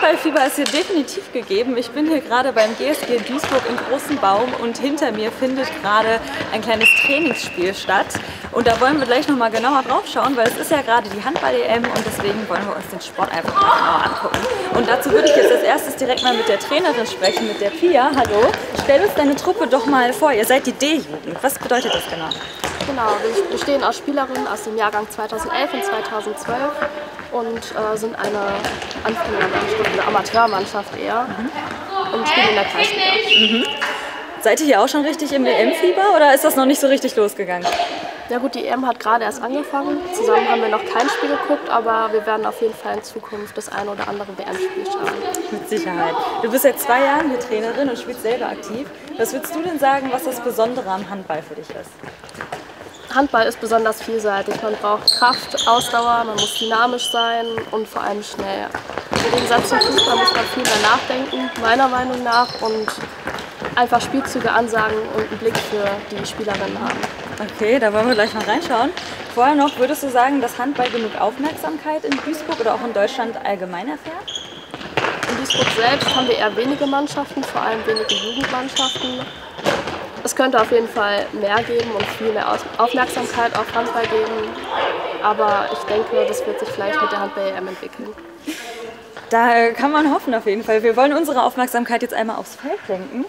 Handballfieber ist hier definitiv gegeben. Ich bin hier gerade beim GSG Duisburg im Großen Baum und hinter mir findet gerade ein kleines Trainingsspiel statt. Und da wollen wir gleich nochmal genauer drauf schauen, weil es ist ja gerade die Handball-EM und deswegen wollen wir uns den Sport einfach mal genauer angucken. Und dazu würde ich jetzt als erstes direkt mal mit der Trainerin sprechen, mit der Pia. Hallo, stell uns deine Truppe doch mal vor. Ihr seid die D-Jugend. Was bedeutet das genau? Genau, wir bestehen aus Spielerinnen aus dem Jahrgang 2011 und 2012 und sind eine Anfängermannschaft, eine Amateurmannschaft eher und spielen in der Kreisliga. Seid ihr hier auch schon richtig im EM-Fieber oder ist das noch nicht so richtig losgegangen? Ja gut, die EM hat gerade erst angefangen. Zusammen haben wir noch kein Spiel geguckt, aber wir werden auf jeden Fall in Zukunft das eine oder andere WM-Spiel schauen. Mit Sicherheit. Du bist seit 2 Jahren hier Trainerin und spielst selber aktiv. Was würdest du denn sagen, was das Besondere am Handball für dich ist? Handball ist besonders vielseitig. Man braucht Kraft, Ausdauer, man muss dynamisch sein und vor allem schnell. Im Gegensatz zum Fußball muss man viel mehr nachdenken, meiner Meinung nach, und einfach Spielzüge ansagen und einen Blick für die Spielerinnen haben. Okay, da wollen wir gleich mal reinschauen. Vorher noch, würdest du sagen, dass Handball genug Aufmerksamkeit in Duisburg oder auch in Deutschland allgemein erfährt? In Duisburg selbst haben wir eher wenige Mannschaften, vor allem wenige Jugendmannschaften. Es könnte auf jeden Fall mehr geben und viel mehr Aufmerksamkeit auf Handball geben, aber ich denke, das wird sich vielleicht mit der Handball-EM entwickeln. Da kann man hoffen auf jeden Fall. Wir wollen unsere Aufmerksamkeit jetzt einmal aufs Feld lenken.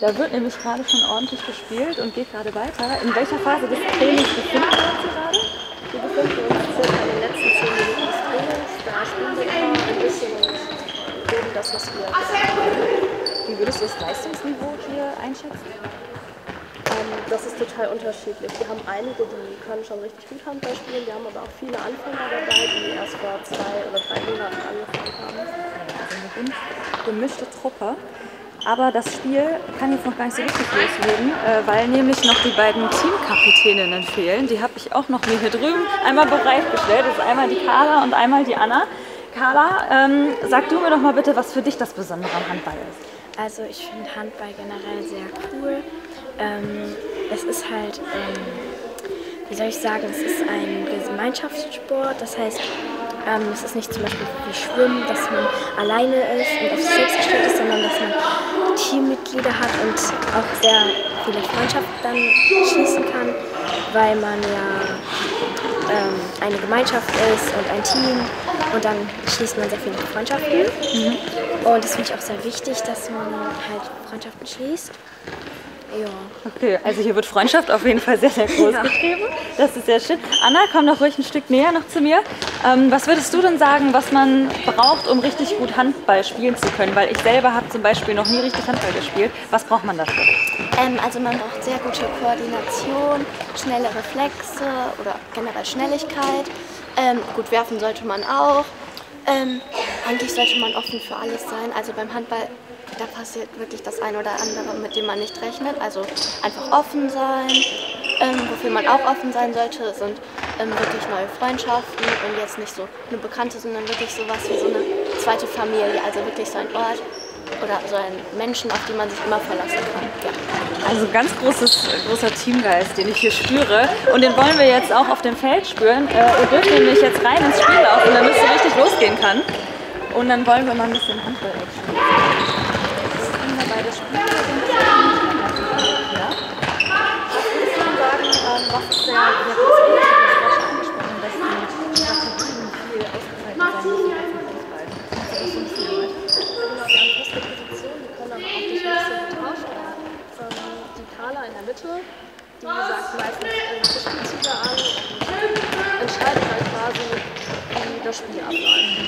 Da wird nämlich gerade schon ordentlich gespielt und geht gerade weiter. In welcher Phase des Trainings befinden wir uns gerade? Wir befinden uns circa in den letzten 10 Minuten des Trainings. Da spielen wir immer ein bisschen gegen das, was wir haben. Wie würdest du das Leistungsniveau hier einschätzen? Das ist total unterschiedlich. Wir haben einige, die können schon richtig gut Handball spielen. Wir haben aber auch viele Anfänger dabei, die erst vor 2 oder 3 Monaten angefangen haben. Also eine gemischte Truppe. Aber das Spiel kann jetzt noch gar nicht so richtig loslegen, weil nämlich noch die beiden Teamkapitäninnen fehlen. Die habe ich auch noch mir hier drüben einmal bereitgestellt. Das ist einmal die Karla und einmal die Anna. Karla, sag du mir doch mal bitte, was für dich das Besondere am Handball ist. Also ich finde Handball generell sehr cool. Es ist halt, wie soll ich sagen, es ist ein Gemeinschaftssport, das heißt, es ist nicht zum Beispiel wie Schwimmen, dass man alleine ist und auf sich selbst gestellt ist, sondern dass man Teammitglieder hat und auch sehr viele Freundschaften dann schließen kann, weil man ja eine Gemeinschaft ist und ein Team und dann schließt man sehr viele Freundschaften. Und das finde ich auch sehr wichtig, dass man halt Freundschaften schließt. Ja. Okay, also hier wird Freundschaft auf jeden Fall sehr, sehr groß geschrieben. Das ist sehr schön. Anna, komm doch ruhig ein Stück näher noch zu mir. Was würdest du denn sagen, was man braucht, um richtig gut Handball spielen zu können? Weil ich selber habe zum Beispiel noch nie richtig Handball gespielt. Was braucht man dafür? Also man braucht sehr gute Koordination, schnelle Reflexe oder generell Schnelligkeit. Gut werfen sollte man auch. Eigentlich sollte man offen für alles sein. Also beim Handball, da passiert wirklich das ein oder andere, mit dem man nicht rechnet. Also einfach offen sein. Wofür man auch offen sein sollte, sind wirklich neue Freundschaften und jetzt nicht so eine Bekannte, sondern wirklich sowas wie so eine zweite Familie. Also wirklich so ein Ort oder so ein Menschen, auf die man sich immer verlassen kann. Ja. Also ganz großer Teamgeist, den ich hier spüre. Und den wollen wir jetzt auch auf dem Feld spüren. Ihr dürft nämlich jetzt rein ins Spiel laufen, damit es richtig losgehen kann. Und dann wollen wir mal ein bisschen Handball spielen. Das Spiel, was ist die Karla in der Mitte, die sagt meistens Spielzüge an und entscheidet dann quasi, wie das Spiel abläuft.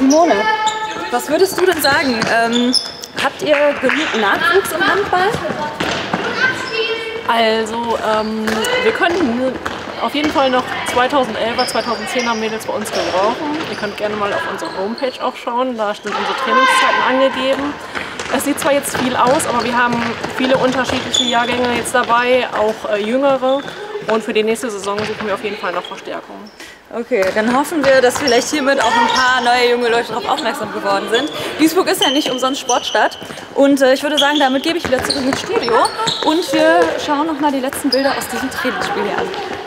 Simone, was würdest du denn sagen? Habt ihr genug Nachwuchs im Handball? Also, wir können auf jeden Fall noch 2011er, 2010er Mädels bei uns gebrauchen. Ihr könnt gerne mal auf unsere Homepage auch schauen, da sind unsere Trainingszeiten angegeben. Es sieht zwar jetzt viel aus, aber wir haben viele unterschiedliche Jahrgänge jetzt dabei, auch jüngere. Und für die nächste Saison suchen wir auf jeden Fall noch Verstärkung. Okay, dann hoffen wir, dass vielleicht hiermit auch ein paar neue junge Leute darauf aufmerksam geworden sind. Duisburg ist ja nicht umsonst Sportstadt. Und ich würde sagen, damit gebe ich wieder zurück ins Studio. Und wir schauen noch mal die letzten Bilder aus diesem Trainingsspiel hier an.